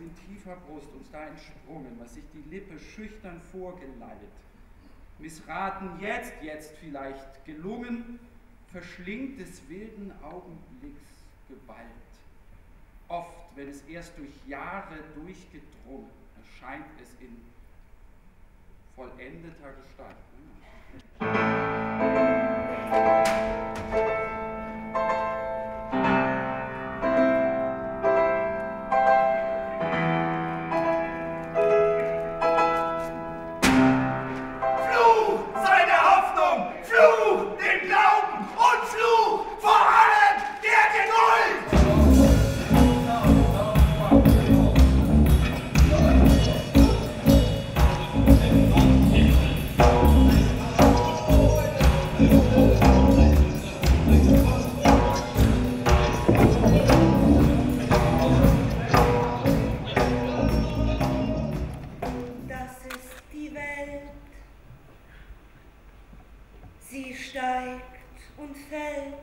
alles in tiefer Brust uns da entsprungen, was sich die Lippe schüchtern vorgeleitet. Missraten jetzt vielleicht gelungen, verschlingt des wilden Augenblicks Gewalt. Oft, wenn es erst durch Jahre durchgedrungen, erscheint es in vollendeter Gestalt. Sie steigt und fällt,